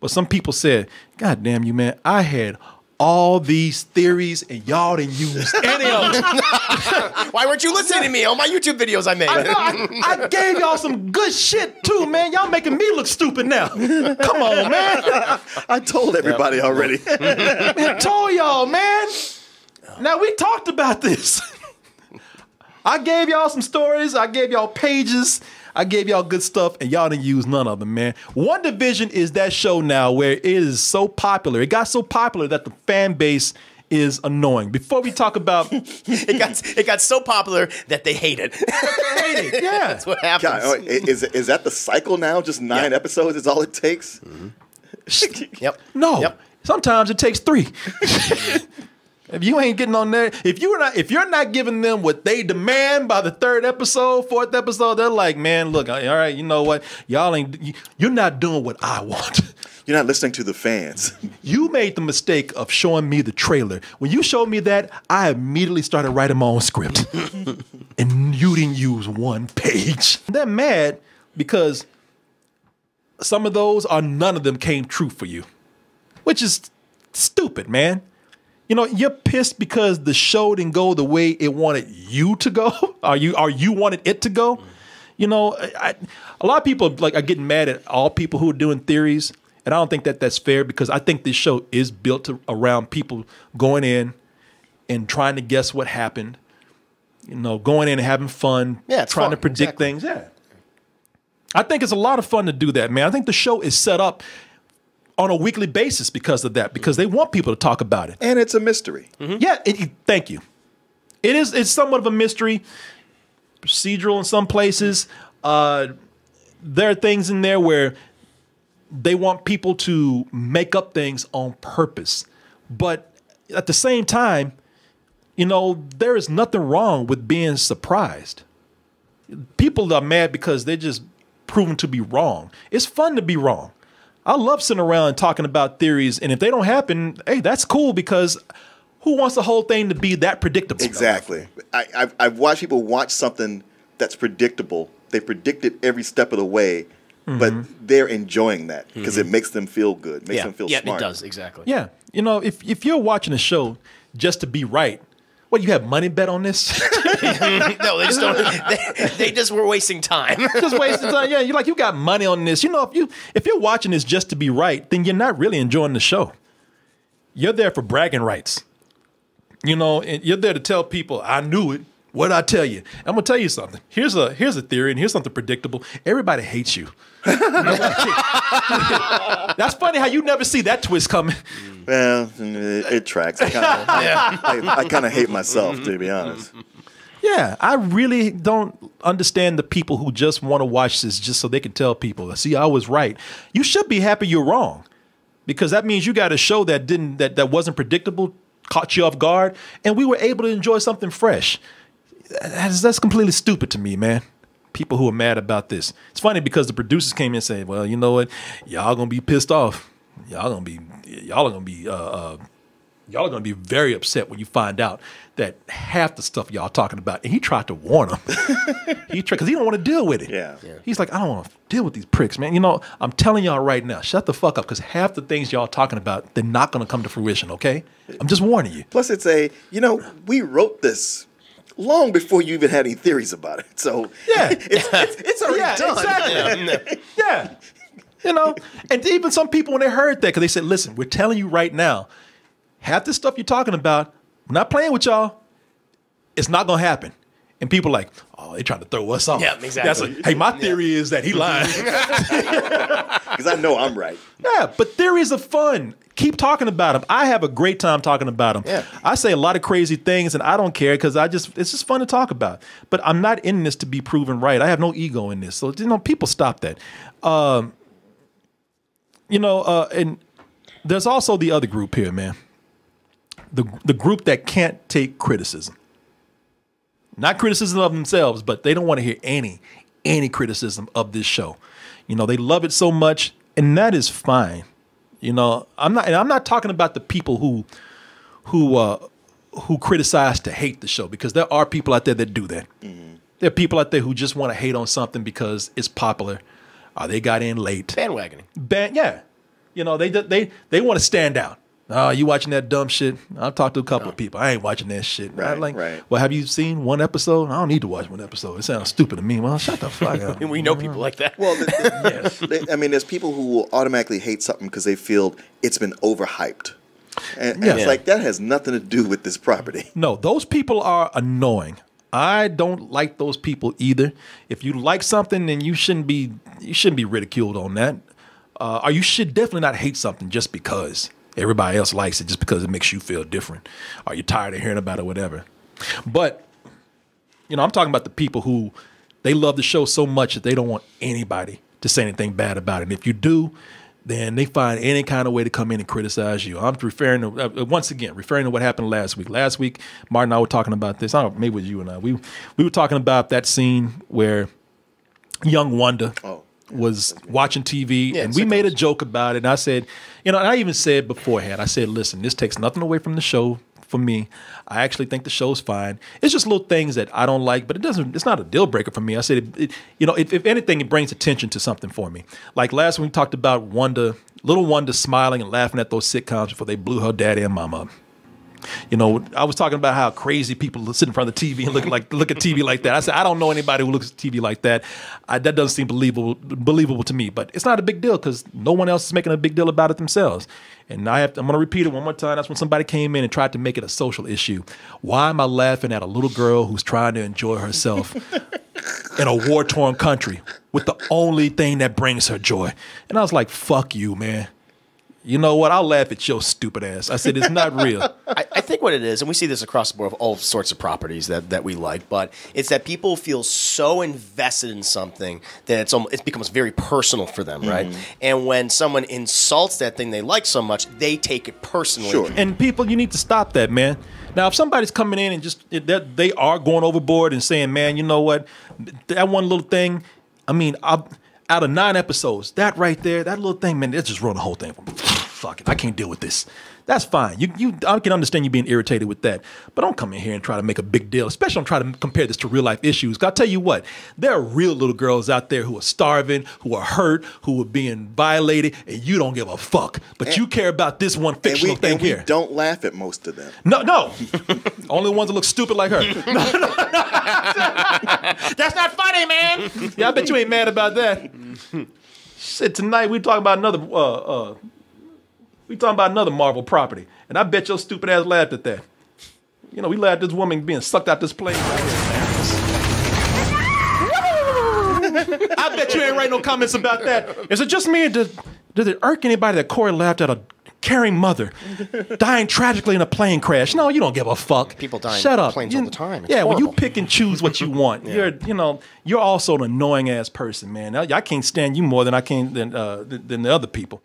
But some people said, God damn you, man, I had all these theories and y'all didn't use any of them. Why weren't you listening to me on my YouTube videos I made? I know, I gave y'all some good shit too, man. Y'all making me look stupid now. Come on, man. I told everybody already. I told y'all, man. Now, we talked about this. I gave y'all some stories. I gave y'all pages. I gave y'all good stuff, and y'all didn't use none of them, man. WandaVision is that show now where it is so popular. It got so popular that the fan base is annoying. Before we talk about... it got so popular that they hate it. Yeah. That's what happens. God, is that the cycle now? Just 9 episodes is all it takes? Mm-hmm. Yep. No. Yep. Sometimes it takes 3. If you ain't getting on there, if you're not giving them what they demand by the 3rd episode, 4th episode, they're like, man, look, all right, you know what? Y'all ain't, you're not doing what I want. You're not listening to the fans. You made the mistake of showing me the trailer. When you showed me that, I immediately started writing my own script. And you didn't use one page. They're mad because some of those or none of them came true for you, which is stupid, man. You know, you're pissed because the show didn't go the way it wanted you to go, or you wanted it to go. You know, a lot of people are getting mad at all people who are doing theories, and I don't think that that's fair because I think this show is built around people going in and trying to guess what happened. You know, going in and having fun, trying to predict things. Yeah, I think it's a lot of fun to do that, man. I think the show is set up on a weekly basis because of that, because they want people to talk about it. And it's a mystery. Mm-hmm. Yeah, thank you. It is, it's somewhat of a mystery, procedural in some places. There are things in there where they want people to make up things on purpose. But at the same time, you know, there is nothing wrong with being surprised. People are mad because they're just proven to be wrong. It's fun to be wrong. I love sitting around and talking about theories, and if they don't happen, hey, that's cool because who wants the whole thing to be that predictable? Exactly. I've watched people watch something that's predictable. They predict it every step of the way, but they're enjoying that because it makes them feel good, makes them feel smart. Yeah, it does, exactly. Yeah. You know, if you're watching a show just to be right, what, you have money bet on this? No, they just don't. They just were wasting time. Just wasting time. Yeah, you got money on this. You know, if you're watching this just to be right, then you're not really enjoying the show. You're there for bragging rights. You know, and you're there to tell people, I knew it. What'd I tell you? I'm gonna tell you something. Here's a theory, and here's something predictable. Everybody hates you. That's funny how you never see that twist coming. Well, it tracks. I kind of hate myself, to be honest. Yeah, I really don't understand the people who just want to watch this just so they can tell people, see, I was right. You should be happy you're wrong, because that means you got a show that wasn't predictable, caught you off guard, and we were able to enjoy something fresh. That's completely stupid to me, man. People who are mad about this. It's funny because the producers came in and said, well, you know what? Y'all going to be pissed off. Y'all are going to be very upset when you find out that half the stuff y'all talking about. And he tried to warn them. Because he don't want to deal with it. Yeah. He's like, I don't want to deal with these pricks, man. You know, I'm telling y'all right now, shut the fuck up, because half the things y'all talking about, they're not going to come to fruition, okay? I'm just warning you. Plus it's a, you know, we wrote this long before you even had any theories about it. So yeah, it's already done. Exactly. Yeah. You know, and even some people when they heard that, because they said, listen, we're telling you right now, half this stuff you're talking about, we're not playing with y'all. It's not going to happen. And people are like, oh, they trying to throw us off. Yeah, exactly. That's like, hey, my theory is that he lying. Because I know I'm right. Yeah, but theories are fun. Keep talking about them. I have a great time talking about them. Yeah. I say a lot of crazy things, and I don't care because it's just fun to talk about. But I'm not in this to be proven right. I have no ego in this. So, you know, people stop that. You know, and there's also the other group here, man. The group that can't take criticism. Not criticism of themselves, but they don't want to hear any criticism of this show. You know, they love it so much, and that is fine. You know, I'm not talking about the people who criticize to hate the show, because there are people out there that do that. Mm-hmm. There are people out there who just want to hate on something because it's popular, or they got in late. Bandwagoning. Yeah. You know, they want to stand out. Oh, you watching that dumb shit? I've talked to a couple of people. I ain't watching that shit. Right, like, well, have you seen one episode? I don't need to watch one episode. It sounds stupid to me. Well, shut the fuck up. And we know people like that. Well, I mean, there's people who will automatically hate something because they feel it's been overhyped. And, and it's like, that has nothing to do with this property. No, those people are annoying. I don't like those people either. If you like something, then you shouldn't be ridiculed on that. Or you should definitely not hate something just because everybody else likes it, just because it makes you feel different, or you're tired of hearing about it, whatever. But, you know, I'm talking about the people who, they love the show so much that they don't want anybody to say anything bad about it. And if you do, then they find any kind of way to come in and criticize you. I'm referring to, once again, referring to what happened last week. Last week, Martin and I were talking about this. I don't know, maybe it was you and I. We were talking about that scene where young Wanda was watching TV, and we made a joke about it. And I said, you know, and I even said beforehand, I said, listen, this takes nothing away from the show for me. I actually think the show's fine. It's just little things that I don't like, but it doesn't, it's not a deal breaker for me. I said, you know, if anything, it brings attention to something for me. Like last week we talked about Wanda, little Wanda smiling and laughing at those sitcoms before they blew her daddy and mama up. You know, I was talking about how crazy people sit in front of the TV and look at TV like that. I said, I don't know anybody who looks at TV like that. That doesn't seem believable to me. But it's not a big deal because no one else is making a big deal about it themselves. And I'm going to repeat it one more time. That's when somebody came in and tried to make it a social issue. Why am I laughing at a little girl who's trying to enjoy herself in a war-torn country with the only thing that brings her joy? And I was like, fuck you, man. You know what? I'll laugh at your stupid ass. I said, it's not real. I think what it is, and we see this across the board of all sorts of properties that we like, but it's that people feel so invested in something that it becomes very personal for them, right? And when someone insults that thing they like so much, they take it personally. Sure. And people, you need to stop that, man. Now, if somebody's coming in and just, they are going overboard and saying, man, you know what? That one little thing, I mean, out of 9 episodes, that right there, that little thing, man, that just ruined the whole thing for me. Fuck it, I can't deal with this. That's fine. I can understand you being irritated with that, but don't come in here and try to make a big deal, especially don't try to compare this to real life issues. I'll tell you what, there are real little girls out there who are starving, who are hurt, who are being violated, and you don't give a fuck. But you care about this one fictional thing here. We don't laugh at most of them. No, no. Only ones that look stupid like her. That's not funny, man. Yeah, I bet you ain't mad about that. Shit, tonight we talking about another... We talking about another Marvel property, and I bet your stupid ass laughed at that. You know, we laughed at this woman being sucked out this plane. I bet you ain't write no comments about that. Is it just me, or did it irk anybody that Corey laughed at a caring mother dying tragically in a plane crash? No, you don't give a fuck. People dying in planes all the time. It's horrible. When you pick and choose what you want, you're also an annoying ass person, man. I can't stand you more than the other people.